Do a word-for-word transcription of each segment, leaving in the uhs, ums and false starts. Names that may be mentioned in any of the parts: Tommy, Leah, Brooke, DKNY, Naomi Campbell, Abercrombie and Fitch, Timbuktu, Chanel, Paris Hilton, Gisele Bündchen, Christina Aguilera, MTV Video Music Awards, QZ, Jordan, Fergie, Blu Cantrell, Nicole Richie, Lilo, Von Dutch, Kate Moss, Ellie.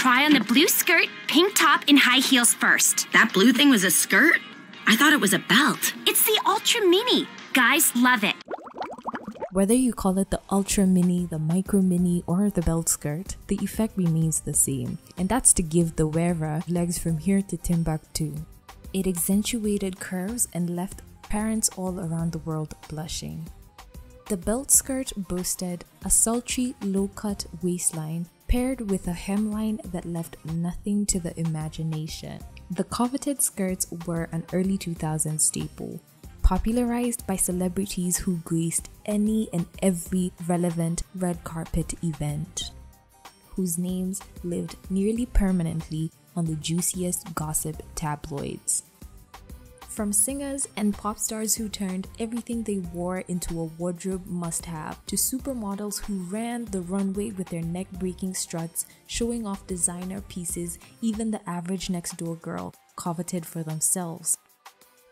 try on the blue skirt, pink top, and high heels first. That blue thing was a skirt? I thought it was a belt. It's the Ultra Mini. Guys love it. Whether you call it the Ultra Mini, the Micro Mini, or the belt skirt, the effect remains the same, and that's to give the wearer legs from here to Timbuktu. It accentuated curves and left parents all around the world blushing. The belt skirt boasted a sultry, low-cut waistline paired with a hemline that left nothing to the imagination. The coveted skirts were an early two thousands staple, popularized by celebrities who graced any and every relevant red carpet event, whose names lived nearly permanently on the juiciest gossip tabloids. From singers and pop stars who turned everything they wore into a wardrobe must-have, to supermodels who ran the runway with their neck-breaking struts, showing off designer pieces even the average next-door girl coveted for themselves.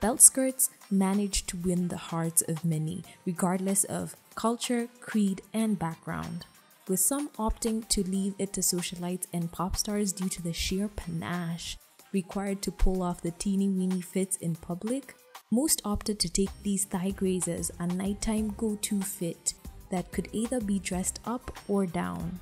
Belt skirts managed to win the hearts of many, regardless of culture, creed, and background, with some opting to leave it to socialites and pop stars due to the sheer panache required to pull off the teeny-weeny fits in public. Most opted to take these thigh grazers, a nighttime go-to fit that could either be dressed up or down.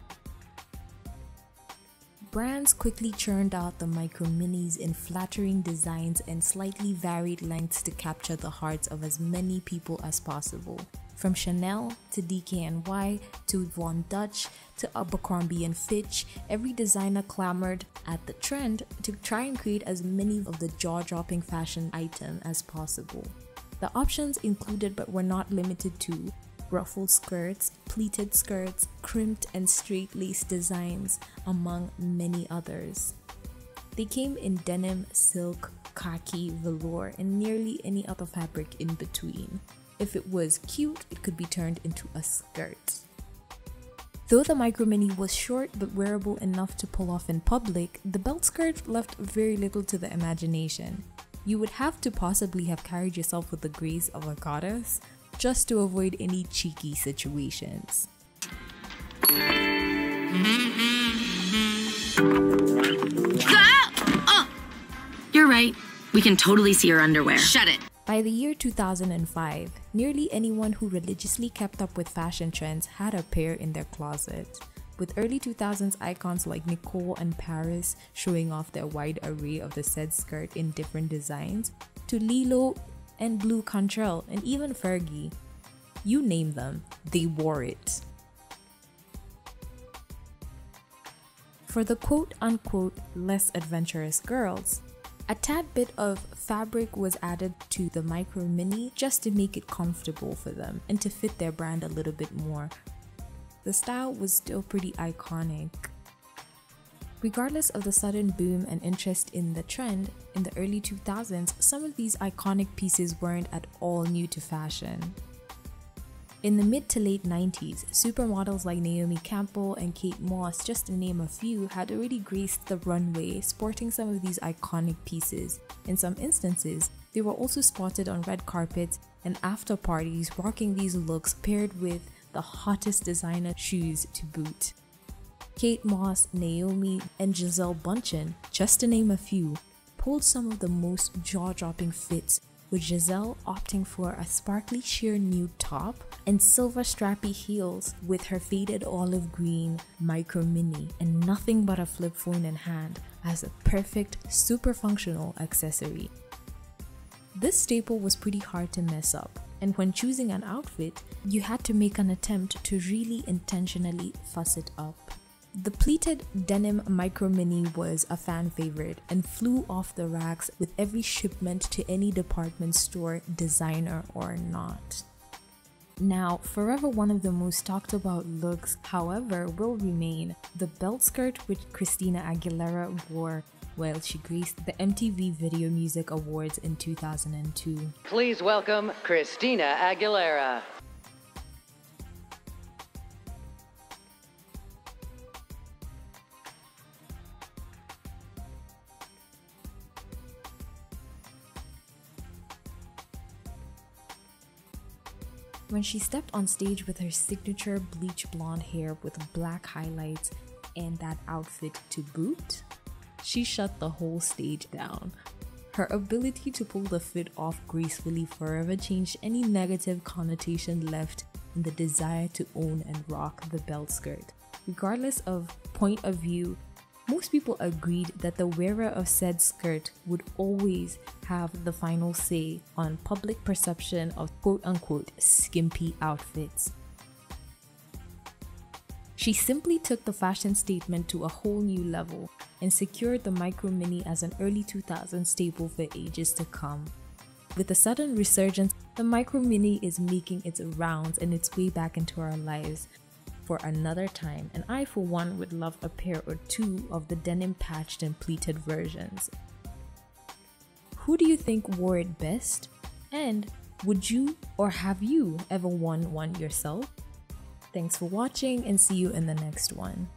Brands quickly churned out the Micro Minis in flattering designs and slightly varied lengths to capture the hearts of as many people as possible. From Chanel to D K N Y to Von Dutch to Abercrombie and Fitch, every designer clamored at the trend to try and create as many of the jaw-dropping fashion items as possible. The options included, but were not limited to, ruffled skirts, pleated skirts, crimped and straight lace designs, among many others. They came in denim, silk, khaki, velour, and nearly any other fabric in between. If it was cute, it could be turned into a skirt. Though the Micro Mini was short but wearable enough to pull off in public, the belt skirt left very little to the imagination. You would have to possibly have carried yourself with the grace of a goddess, just to avoid any cheeky situations. Ah! Oh! You're right. We can totally see her underwear. Shut it. By the year two thousand five, nearly anyone who religiously kept up with fashion trends had a pair in their closet, with early two thousands icons like Nicole and Paris showing off their wide array of the said skirt in different designs, to Lilo and Blu Cantrell, and even Fergie. You name them, they wore it. For the quote-unquote less adventurous girls, a tad bit of fabric was added to the Micro Mini just to make it comfortable for them and to fit their brand a little bit more. The style was still pretty iconic. Regardless of the sudden boom and interest in the trend, in the early two thousands, some of these iconic pieces weren't at all new to fashion. In the mid to late nineties, supermodels like Naomi Campbell and Kate Moss, just to name a few, had already graced the runway, sporting some of these iconic pieces. In some instances, they were also spotted on red carpets and after parties rocking these looks paired with the hottest designer shoes to boot. Kate Moss, Naomi, and Gisele Bündchen, just to name a few, pulled some of the most jaw-dropping fits, with Gisele opting for a sparkly sheer nude top and silver strappy heels with her faded olive green Micro Mini and nothing but a flip phone in hand as a perfect, super functional accessory. This staple was pretty hard to mess up, and when choosing an outfit, you had to make an attempt to really intentionally fuss it up. The pleated denim Micro Mini was a fan favorite and flew off the racks with every shipment to any department store, designer or not. Now, forever one of the most talked about looks, however, will remain the belt skirt which Christina Aguilera wore while she graced the M T V Video Music Awards in two thousand two. Please welcome Christina Aguilera. When she stepped on stage with her signature bleach blonde hair with black highlights, and that outfit to boot, she shut the whole stage down. Her ability to pull the fit off gracefully forever changed any negative connotation left in the desire to own and rock the belt skirt. Regardless of point of view, most people agreed that the wearer of said skirt would always have the final say on public perception of quote-unquote skimpy outfits. She simply took the fashion statement to a whole new level and secured the micro mini as an early two thousands staple for ages to come. With the sudden resurgence, the micro mini is making its rounds and its way back into our lives for another time, and I for one would love a pair or two of the denim patched and pleated versions. Who do you think wore it best? And would you or have you ever worn one yourself? Thanks for watching and see you in the next one.